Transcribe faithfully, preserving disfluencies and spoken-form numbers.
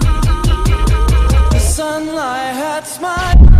The sunlight hurts my